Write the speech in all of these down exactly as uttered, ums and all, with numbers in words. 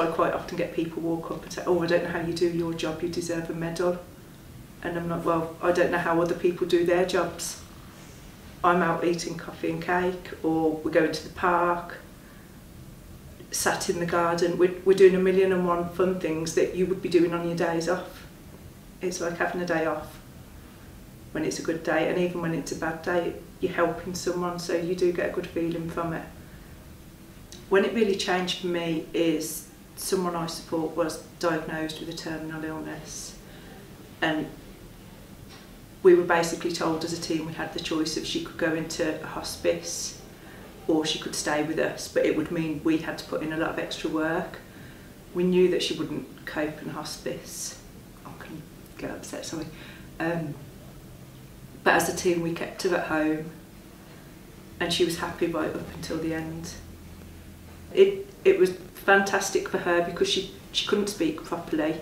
I quite often get people walk up and say, oh, I don't know how you do your job, you deserve a medal. And I'm like, well, I don't know how other people do their jobs. I'm out eating coffee and cake, or we're going to the park, sat in the garden. We're, we're doing a million and one fun things that you would be doing on your days off. It's like having a day off when it's a good day, and even when it's a bad day, you're helping someone, so you do get a good feeling from it. When it really changed for me is someone I support was diagnosed with a terminal illness, and we were basically told as a team we had the choice of she could go into a hospice or she could stay with us, but it would mean we had to put in a lot of extra work. We knew that she wouldn't cope in hospice. I can get upset, sorry. Um, but as a team we kept her at home, and she was happy right up until the end. It, it was fantastic for her because she, she couldn't speak properly.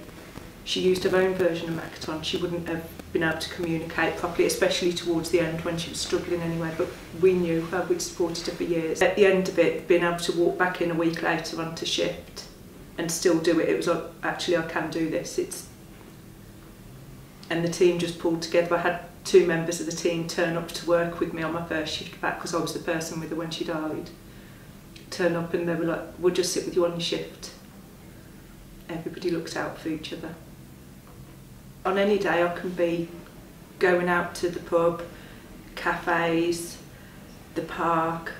She used her own version of Makaton. She wouldn't have been able to communicate properly, especially towards the end when she was struggling anyway, but we knew her, we'd supported her for years. At the end of it, being able to walk back in a week later onto shift and still do it, it was like, actually, I can do this. It's... And the team just pulled together. I had two members of the team turn up to work with me on my first shift back, because I was the person with her when she died. Turn up and they were like, we'll just sit with you on your shift. Everybody looks out for each other. On any day I can be going out to the pub, cafes, the park.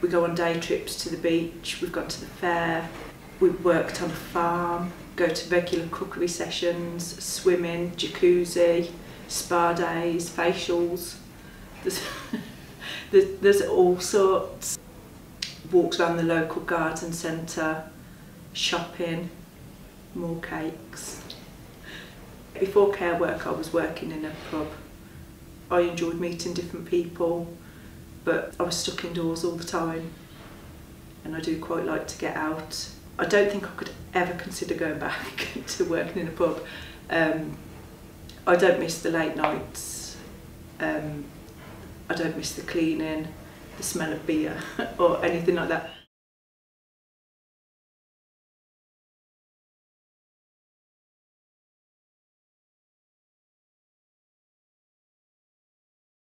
We go on day trips to the beach, we've gone to the fair, we've worked on a farm, go to regular cookery sessions, swimming, jacuzzi, spa days, facials. There's, there's all sorts. Walks around the local garden centre, shopping, more cakes. Before care work I was working in a pub. I enjoyed meeting different people, but I was stuck indoors all the time, and I do quite like to get out. I don't think I could ever consider going back to working in a pub. Um, I don't miss the late nights, um, I don't miss the cleaning, the smell of beer or anything like that.